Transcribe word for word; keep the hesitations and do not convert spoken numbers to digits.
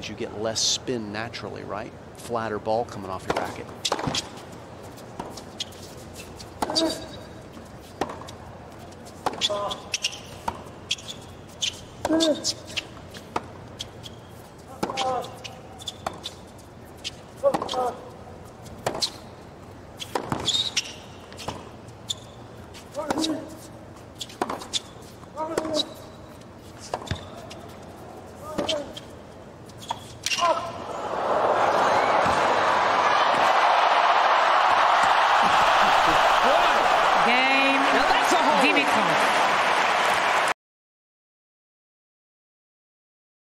means you get less spin naturally, right? Flatter ball coming off your racket. Uh. Uh.